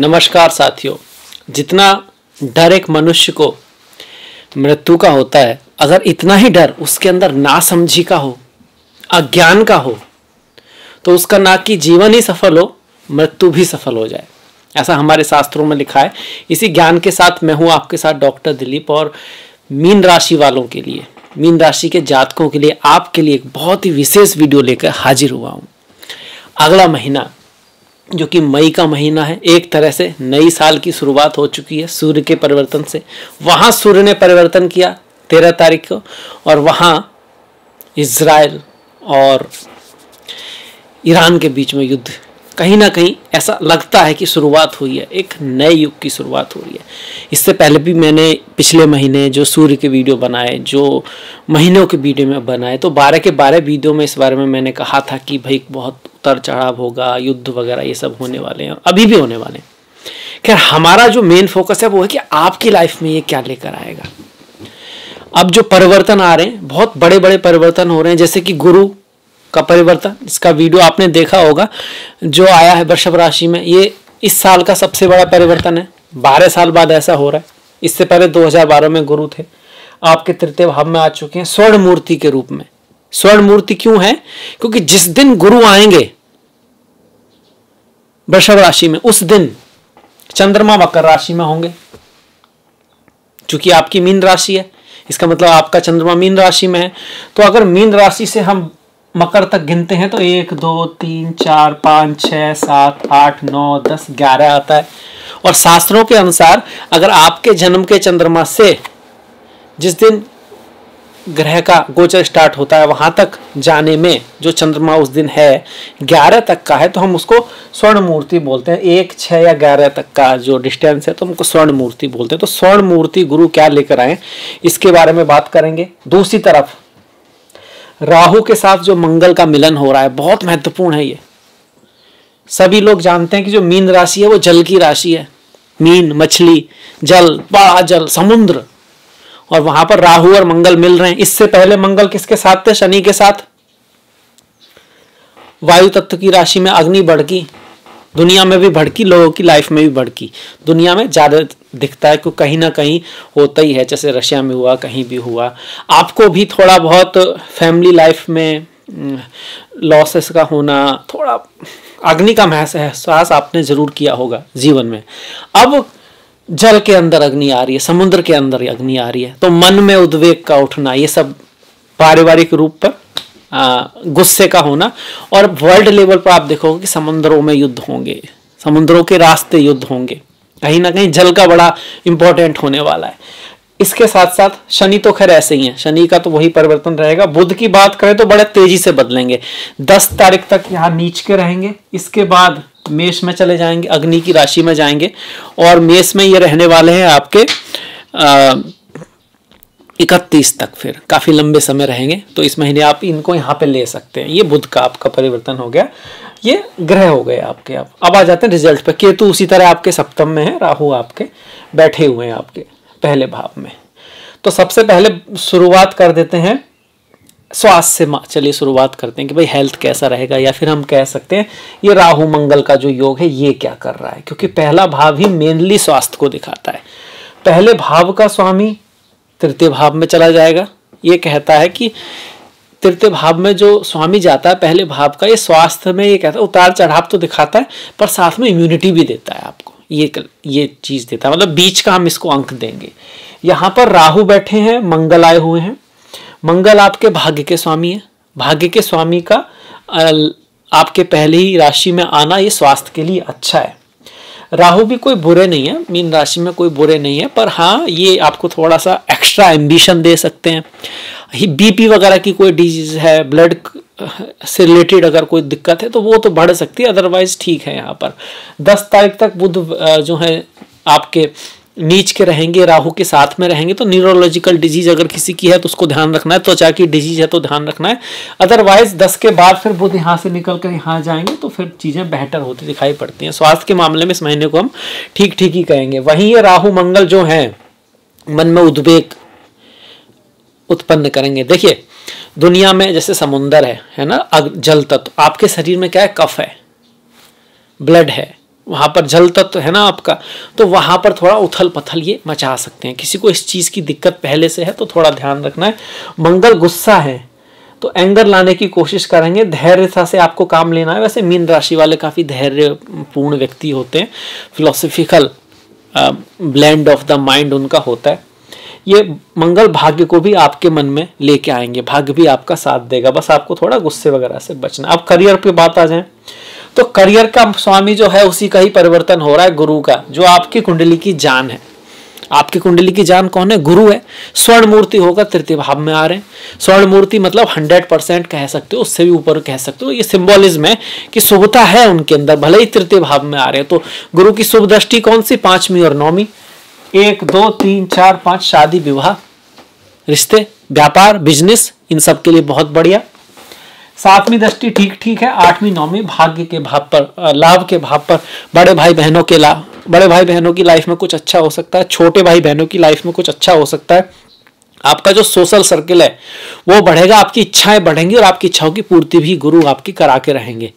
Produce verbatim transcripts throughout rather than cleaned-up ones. नमस्कार साथियों, जितना डर एक मनुष्य को मृत्यु का होता है, अगर इतना ही डर उसके अंदर नासमझी का हो, अज्ञान का हो, तो उसका ना कि जीवन ही सफल हो, मृत्यु भी सफल हो जाए। ऐसा हमारे शास्त्रों में लिखा है। इसी ज्ञान के साथ मैं हूँ आपके साथ डॉक्टर दिलीप, और मीन राशि वालों के लिए, मीन राशि के जातकों के लिए, आपके लिए एक बहुत ही विशेष वीडियो लेकर हाजिर हुआ हूँ। अगला महीना जो कि मई का महीना है, एक तरह से नई साल की शुरुआत हो चुकी है सूर्य के परिवर्तन से। वहाँ सूर्य ने परिवर्तन किया तेरह तारीख को, और वहाँ इजराइल और ईरान के बीच में युद्ध, कहीं ना कहीं ऐसा लगता है कि शुरुआत हुई है, एक नए युग की शुरुआत हो रही है। इससे पहले भी मैंने पिछले महीने जो सूर्य के वीडियो बनाए, जो महीनों के वीडियो में बनाए, तो बारह के बारह वीडियो में इस बारे में मैंने कहा था कि भाई बहुत उतर चढ़ाव होगा, युद्ध वगैरह ये सब होने वाले हैं और अभी भी होने वाले हैं। खैर, हमारा जो मेन फोकस है वो है कि आपकी लाइफ में ये क्या लेकर आएगा। अब जो परिवर्तन आ रहे हैं, बहुत बड़े बड़े परिवर्तन हो रहे हैं, जैसे कि गुरु का परिवर्तन, इसका वीडियो आपने देखा होगा जो आया है वृषभ राशि में। ये इस साल का सबसे बड़ा परिवर्तन है, बारह साल बाद ऐसा हो रहा है। इससे पहले दो हज़ार बारह में गुरु थे, आपके तृतीय भाव में आ चुके हैं स्वर्ण मूर्ति के रूप में। स्वर्ण मूर्ति क्यों है? क्योंकि जिस दिन गुरु आएंगे वृषभ राशि में, उस दिन चंद्रमा मकर राशि में होंगे। चूंकि आपकी मीन राशि है, इसका मतलब आपका चंद्रमा मीन राशि में है। तो अगर मीन राशि से हम मकर तक गिनते हैं तो एक दो तीन चार पाँच छः सात आठ नौ दस ग्यारह आता है। और शास्त्रों के अनुसार अगर आपके जन्म के चंद्रमा से जिस दिन ग्रह का गोचर स्टार्ट होता है वहाँ तक जाने में जो चंद्रमा उस दिन है ग्यारह तक का है, तो हम उसको स्वर्ण मूर्ति बोलते हैं। एक छः या ग्यारह तक का जो डिस्टेंस है तो हमको स्वर्ण मूर्ति बोलते हैं। तो स्वर्ण मूर्ति गुरु क्या लेकर आए, इसके बारे में बात करेंगे। दूसरी तरफ राहु के साथ जो मंगल का मिलन हो रहा है, बहुत महत्वपूर्ण है। ये सभी लोग जानते हैं कि जो मीन राशि है वो जल की राशि है। मीन मछली, जल, बड़ा जल, समुद्र, और वहां पर राहु और मंगल मिल रहे हैं। इससे पहले मंगल किसके साथ थे? शनि के साथ। वायु तत्व की राशि में अग्नि भड़की, दुनिया में भी भड़की, लोगों की लाइफ में भी भड़की। दुनिया में ज्यादा दिखता है क्योंकि कहीं ना कहीं होता ही है, जैसे रशिया में हुआ, कहीं भी हुआ। आपको भी थोड़ा बहुत फैमिली लाइफ में लॉसेस का होना, थोड़ा अग्नि का एहसास आपने जरूर किया होगा जीवन में। अब जल के अंदर अग्नि आ रही है, समुद्र के अंदर अग्नि आ रही है, तो मन में उद्वेग का उठना, ये सब पारिवारिक रूप पर गुस्से का होना। और वर्ल्ड लेवल पर आप देखोगे कि समुद्रों में युद्ध होंगे, समुद्रों के रास्ते युद्ध होंगे, कहीं ना कहीं जल का बड़ा इंपॉर्टेंट होने वाला है। इसके साथ साथ शनि तो खैर ऐसे ही है, शनि का तो वही परिवर्तन रहेगा। बुध की बात करें तो बड़े तेजी से बदलेंगे, दस तारीख तक यहाँ नीच के रहेंगे, इसके बाद मेष में चले जाएंगे, अग्नि की राशि में जाएंगे, और मेष में ये रहने वाले हैं आपके इकतीस तक, फिर काफ़ी लंबे समय रहेंगे। तो इस महीने आप इनको यहाँ पे ले सकते हैं। ये बुध का आपका परिवर्तन हो गया, ये ग्रह हो गए आपके। आप अब आ जाते हैं रिजल्ट पर। केतु उसी तरह आपके सप्तम में है, राहु आपके बैठे हुए हैं आपके पहले भाव में। तो सबसे पहले शुरुआत कर देते हैं स्वास्थ्य से। चलिए शुरुआत करते हैं कि भाई हेल्थ कैसा रहेगा, या फिर हम कह सकते हैं ये राहु मंगल का जो योग है ये क्या कर रहा है, क्योंकि पहला भाव ही मेनली स्वास्थ्य को दिखाता है। पहले भाव का स्वामी तृतीय भाव में चला जाएगा। ये कहता है कि तृतीय भाव में जो स्वामी जाता है पहले भाव का, ये स्वास्थ्य में, ये कहता है उतार चढ़ाव तो दिखाता है पर साथ में इम्यूनिटी भी देता है आपको। ये ये चीज़ देता है, मतलब बीच का हम इसको अंक देंगे। यहाँ पर राहु बैठे हैं, मंगल आए हुए हैं। मंगल आपके भाग्य के स्वामी है, भाग्य के स्वामी का आपके पहले ही राशि में आना ये स्वास्थ्य के लिए अच्छा है। राहु भी कोई बुरे नहीं है, मीन राशि में कोई बुरे नहीं है, पर हाँ ये आपको थोड़ा सा एक्स्ट्रा एम्बिशन दे सकते हैं। बीपी वगैरह की कोई डिजीज है, ब्लड से रिलेटेड अगर कोई दिक्कत है तो वो तो बढ़ सकती है, अदरवाइज ठीक है। यहाँ पर दस तारीख तक बुध जो है आपके नीच के रहेंगे, राहु के साथ में रहेंगे, तो न्यूरोलॉजिकल डिजीज अगर किसी की है तो उसको ध्यान रखना है, त्वचा की डिजीज है तो ध्यान रखना है। अदरवाइज दस के बाद फिर बुध यहाँ से निकल कर यहाँ जाएंगे तो फिर चीज़ें बेहतर होती दिखाई पड़ती हैं। स्वास्थ्य के मामले में इस महीने को हम ठीक ठीक ही कहेंगे। वहीं ये राहु मंगल जो हैं मन में उद्वेग उत्पन्न करेंगे। देखिए दुनिया में जैसे समुंदर है है ना, जल तत्व, आपके शरीर में क्या है, कफ है, ब्लड है, वहाँ पर जल तत्व है ना आपका, तो वहाँ पर थोड़ा उथल पथल ये मचा सकते हैं। किसी को इस चीज़ की दिक्कत पहले से है तो थोड़ा ध्यान रखना है। मंगल गुस्सा है तो एंगर लाने की कोशिश करेंगे, धैर्यता से आपको काम लेना है। वैसे मीन राशि वाले काफ़ी धैर्यपूर्ण व्यक्ति होते हैं, philosophical blend of the mind उनका होता है। ये मंगल भाग्य को भी आपके मन में लेके आएंगे, भाग्य भी आपका साथ देगा, बस आपको थोड़ा गुस्से वगैरह से बचना। अब करियर पे बात आ जाए तो करियर का स्वामी जो है उसी का ही परिवर्तन हो रहा है, गुरु का, जो आपकी कुंडली की जान है। आपकी कुंडली की जान कौन है? गुरु है। स्वर्ण मूर्ति होगा, तृतीय भाव में आ रहे हैं। स्वर्ण मूर्ति मतलब हंड्रेड परसेंट कह सकते हो, उससे भी ऊपर कह सकते हो। ये सिंबॉलिज्म है कि शुभता है उनके अंदर, भले ही तृतीय भाव में आ रहे हैं। तो गुरु की शुभ दृष्टि कौन सी? पांचवी और नौवीं। एक दो तीन चार पाँच, शादी विवाह, रिश्ते, व्यापार, बिजनेस, इन सब के लिए बहुत बढ़िया। सातवीं दृष्टि ठीक ठीक है। आठवीं नौवीं भाग्य के भाव पर, लाभ के भाव पर, बड़े भाई बहनों के लाभ, बड़े भाई बहनों की लाइफ में कुछ अच्छा हो सकता है, छोटे भाई बहनों की लाइफ में कुछ अच्छा हो सकता है। आपका जो सोशल सर्किल है वो बढ़ेगा, आपकी इच्छाएं बढ़ेंगी और आपकी इच्छाओं की पूर्ति भी गुरु आपकी करा के रहेंगे।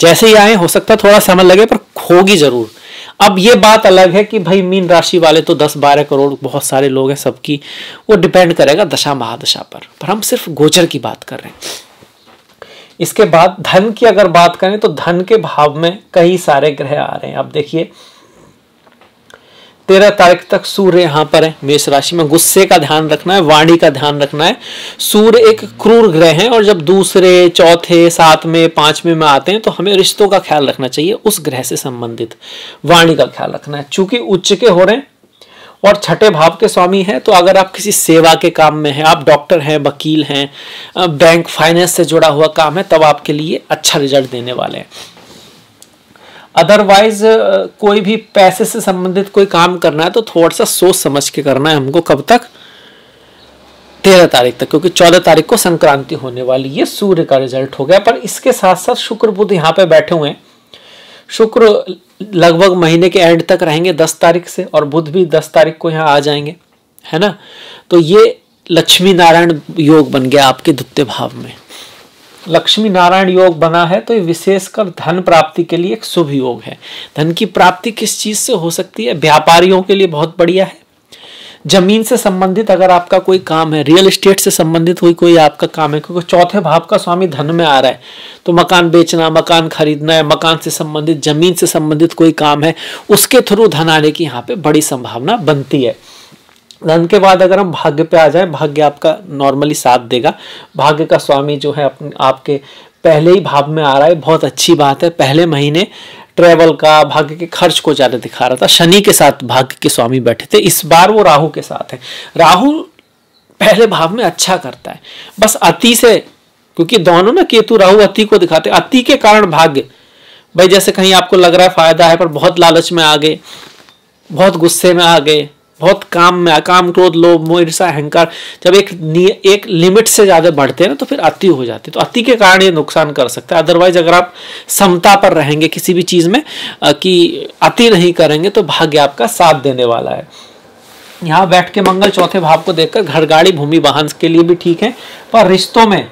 जैसे ही आए, हो सकता है थोड़ा समय लगे पर होगी जरूर। अब ये बात अलग है कि भाई मीन राशि वाले तो दस बारह करोड़ बहुत सारे लोग हैं, सबकी वो डिपेंड करेगा दशा महादशा पर, पर हम सिर्फ गोचर की बात कर रहे हैं। इसके बाद धन की अगर बात करें तो धन के भाव में कई सारे ग्रह आ रहे हैं। आप देखिए तेरह तारीख तक सूर्य यहाँ पर है मेष राशि में। गुस्से का ध्यान रखना है, वाणी का ध्यान रखना है। सूर्य एक क्रूर ग्रह है और जब दूसरे, चौथे, सातवें, पांचवें में आते हैं तो हमें रिश्तों का ख्याल रखना चाहिए, उस ग्रह से संबंधित वाणी का ख्याल रखना है। चूंकि उच्च के हो रहे हैं और छठे भाव के स्वामी हैं, तो अगर आप किसी सेवा के काम में हैं, आप डॉक्टर हैं, वकील हैं, बैंक फाइनेंस से जुड़ा हुआ काम है, तब आपके लिए अच्छा रिजल्ट देने वाले हैं। अदरवाइज कोई भी पैसे से संबंधित कोई काम करना है तो थोड़ा सा सोच समझ के करना है हमको। कब तक? तेरह तारीख तक, क्योंकि चौदह तारीख को संक्रांति होने वाली। ये सूर्य का रिजल्ट हो गया। पर इसके साथ साथ शुक्र बुध यहाँ पे बैठे हुए हैं। शुक्र लगभग महीने के एंड तक रहेंगे दस तारीख से, और बुध भी दस तारीख को यहाँ आ जाएंगे, है ना। तो ये लक्ष्मी नारायण योग बन गया आपके द्वितीय भाव में। लक्ष्मी नारायण योग बना है तो ये विशेषकर धन प्राप्ति के लिए एक शुभ योग है। धन की प्राप्ति किस चीज़ से हो सकती है? व्यापारियों के लिए बहुत बढ़िया है। जमीन से संबंधित अगर आपका कोई काम है, रियल एस्टेट से संबंधित कोई कोई आपका काम है, क्योंकि चौथे भाव का स्वामी धन में आ रहा है तो मकान बेचना, मकान खरीदना है, मकान से संबंधित, जमीन से संबंधित कोई काम है, उसके थ्रू धन आने की यहाँ पे बड़ी संभावना बनती है। धन के बाद अगर हम भाग्य पे आ जाए, भाग्य आपका नॉर्मली साथ देगा। भाग्य का स्वामी जो है अपने आपके पहले ही भाव में आ रहा है, बहुत अच्छी बात है। पहले महीने ट्रैवल का, भाग्य के खर्च को ज़्यादा दिखा रहा था। शनि के साथ भाग्य के स्वामी बैठे थे, इस बार वो राहु के साथ है। राहु पहले भाव में अच्छा करता है, बस अति से, क्योंकि दोनों ना केतु राहु अति को दिखाते हैं। अति के कारण भाग्य, भाई जैसे कहीं आपको लग रहा है फायदा है पर बहुत लालच में आ गए, बहुत गुस्से में आ गए, बहुत काम में, काम, क्रोध, लोभ, मोहिर्षा, अहंकार, जब एक एक लिमिट से ज़्यादा बढ़ते हैं ना तो फिर अति हो जाती है। तो अति के कारण ये नुकसान कर सकता है। अदरवाइज अगर आप समता पर रहेंगे किसी भी चीज़ में कि अति नहीं करेंगे तो भाग्य आपका साथ देने वाला है। यहाँ बैठ के मंगल चौथे भाव को देखकर घर, गाड़ी, भूमि, वाहन के लिए भी ठीक है। पर रिश्तों में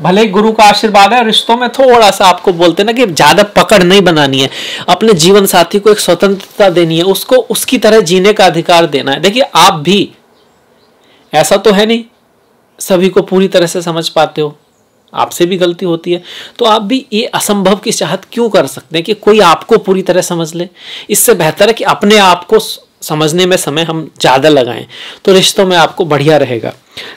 भले ही गुरु का आशीर्वाद है, रिश्तों में थोड़ा सा आपको बोलते हैं ना कि ज़्यादा पकड़ नहीं बनानी है, अपने जीवन साथी को एक स्वतंत्रता देनी है, उसको उसकी तरह जीने का अधिकार देना है। देखिए आप भी, ऐसा तो है नहीं सभी को पूरी तरह से समझ पाते हो, आपसे भी गलती होती है, तो आप भी ये असंभव की चाहत क्यों कर सकते हैं कि कोई आपको पूरी तरह समझ ले। इससे बेहतर है कि अपने आप को समझने में समय हम ज़्यादा लगाएं, तो रिश्तों में आपको बढ़िया रहेगा।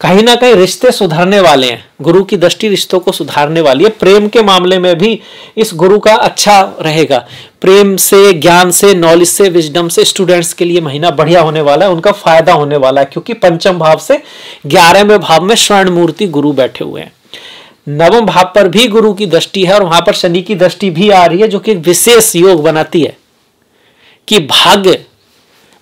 कहीं ना कहीं रिश्ते सुधारने वाले हैं, गुरु की दृष्टि रिश्तों को सुधारने वाली है। प्रेम के मामले में भी इस गुरु का अच्छा रहेगा। प्रेम से, ज्ञान से, नॉलेज से, विजडम से स्टूडेंट्स के लिए महीना बढ़िया होने वाला है, उनका फायदा होने वाला है, क्योंकि पंचम भाव से ग्यारहवें भाव में स्वर्ण मूर्ति गुरु बैठे हुए हैं। नवम भाव पर भी गुरु की दृष्टि है और वहाँ पर शनि की दृष्टि भी आ रही है, जो कि विशेष योग बनाती है कि भाग्य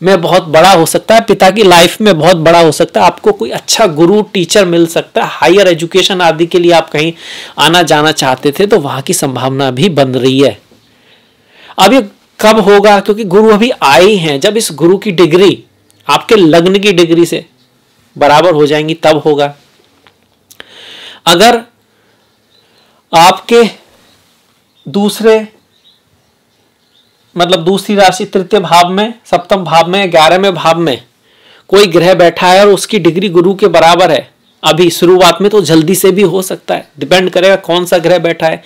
में बहुत बड़ा हो सकता है, पिता की लाइफ में बहुत बड़ा हो सकता है। आपको कोई अच्छा गुरु, टीचर मिल सकता है। हायर एजुकेशन आदि के लिए आप कहीं आना जाना चाहते थे तो वहाँ की संभावना भी बन रही है। अब ये कब होगा? क्योंकि गुरु अभी आए हैं, जब इस गुरु की डिग्री आपके लग्न की डिग्री से बराबर हो जाएंगी तब होगा। अगर आपके दूसरे मतलब दूसरी राशि तृतीय भाव में, सप्तम भाव में, ग्यारहवें भाव में कोई ग्रह बैठा है और उसकी डिग्री गुरु के बराबर है, अभी शुरुआत में तो जल्दी से भी हो सकता है, डिपेंड करेगा कौन सा ग्रह बैठा है।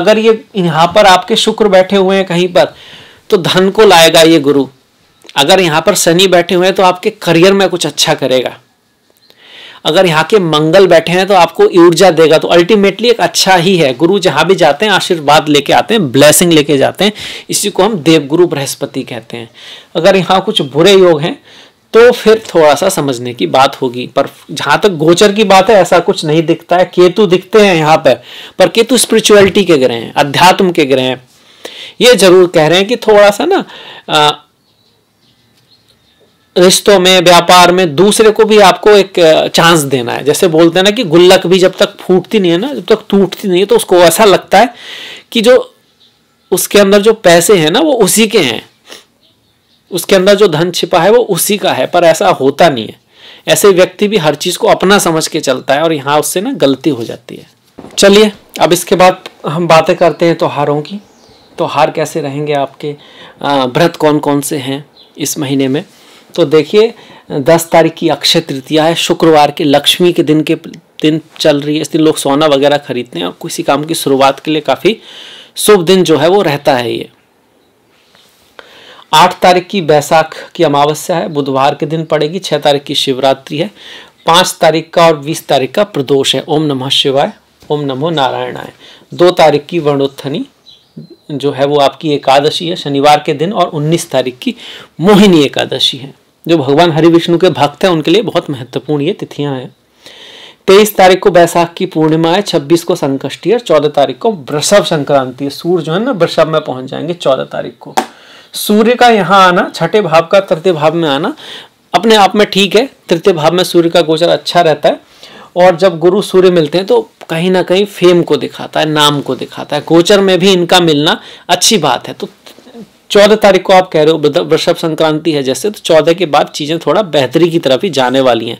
अगर ये यहाँ पर आपके शुक्र बैठे हुए हैं कहीं पर तो धन को लाएगा ये गुरु, अगर यहाँ पर शनि बैठे हुए हैं तो आपके करियर में कुछ अच्छा करेगा, अगर यहाँ के मंगल बैठे हैं तो आपको ऊर्जा देगा। तो अल्टीमेटली एक अच्छा ही है, गुरु जहाँ भी जाते हैं आशीर्वाद लेके आते हैं, ब्लेसिंग लेके जाते हैं, इसी को हम देवगुरु बृहस्पति कहते हैं। अगर यहाँ कुछ बुरे योग हैं तो फिर थोड़ा सा समझने की बात होगी, पर जहाँ तक गोचर की बात है ऐसा कुछ नहीं दिखता है। केतु दिखते हैं यहाँ पर, पर केतु स्पिरिचुअलिटी के ग्रह हैं, अध्यात्म के ग्रह हैं। ये जरूर कह रहे हैं कि थोड़ा सा ना आ, रिश्तों में, व्यापार में दूसरे को भी आपको एक चांस देना है। जैसे बोलते हैं ना कि गुल्लक भी जब तक फूटती नहीं है ना, जब तक टूटती नहीं है, तो उसको ऐसा लगता है कि जो उसके अंदर जो पैसे हैं ना वो उसी के हैं, उसके अंदर जो धन छिपा है वो उसी का है, पर ऐसा होता नहीं है। ऐसे व्यक्ति भी हर चीज़ को अपना समझ के चलता है और यहाँ उससे ना गलती हो जाती है। चलिए अब इसके बाद हम बातें करते हैं त्योहारों की। त्योहार कैसे रहेंगे आपके, व्रत कौन कौन से हैं इस महीने में। तो देखिए दस तारीख की अक्षय तृतीया है, शुक्रवार के लक्ष्मी के दिन के दिन चल रही है, इस दिन लोग सोना वगैरह खरीदते हैं और किसी काम की शुरुआत के लिए काफ़ी शुभ दिन जो है वो रहता है ये। आठ तारीख की बैसाख की अमावस्या है, बुधवार के दिन पड़ेगी। छः तारीख की शिवरात्रि है, पाँच तारीख का और बीस तारीख का प्रदोष है। ओम नमः शिवाय, ओम नमो नारायणाय। दो तारीख की वर्णोत्थनी जो है वो आपकी एकादशी है शनिवार के दिन, और उन्नीस तारीख की मोहिनी एकादशी है। जो भगवान हरि विष्णु के भक्त हैं उनके लिए बहुत महत्वपूर्ण ये तिथियां हैं। तेईस तारीख को बैसाख की पूर्णिमा है, छब्बीस को संकष्टी और चौदह तारीख को वृषभ संक्रांति है। सूर्य जो है ना वृषभ में पहुंच जाएंगे चौदह तारीख को। सूर्य का यहाँ आना, छठे भाव का तृतीय भाव में आना अपने आप में ठीक है, तृतीय भाव में सूर्य का गोचर अच्छा रहता है। और जब गुरु सूर्य मिलते हैं तो कहीं ना कहीं फेम को दिखाता है, नाम को दिखाता है, गोचर में भी इनका मिलना अच्छी बात है। तो चौदह तारीख को आप कह रहे हो वृषभ संक्रांति है जैसे, तो चौदह के बाद चीज़ें थोड़ा बेहतरी की तरफ ही जाने वाली हैं,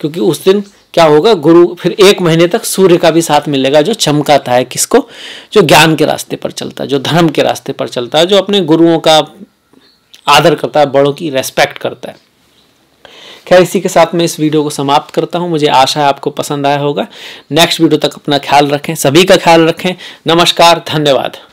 क्योंकि उस दिन क्या होगा, गुरु फिर एक महीने तक सूर्य का भी साथ मिलेगा जो चमकाता है किसको, जो ज्ञान के रास्ते पर चलता है, जो धर्म के रास्ते पर चलता है, जो अपने गुरुओं का आदर करता है, बड़ों की रेस्पेक्ट करता है। खैर इसी के साथ मैं इस वीडियो को समाप्त करता हूँ। मुझे आशा है आपको पसंद आया होगा। नेक्स्ट वीडियो तक अपना ख्याल रखें, सभी का ख्याल रखें। नमस्कार, धन्यवाद।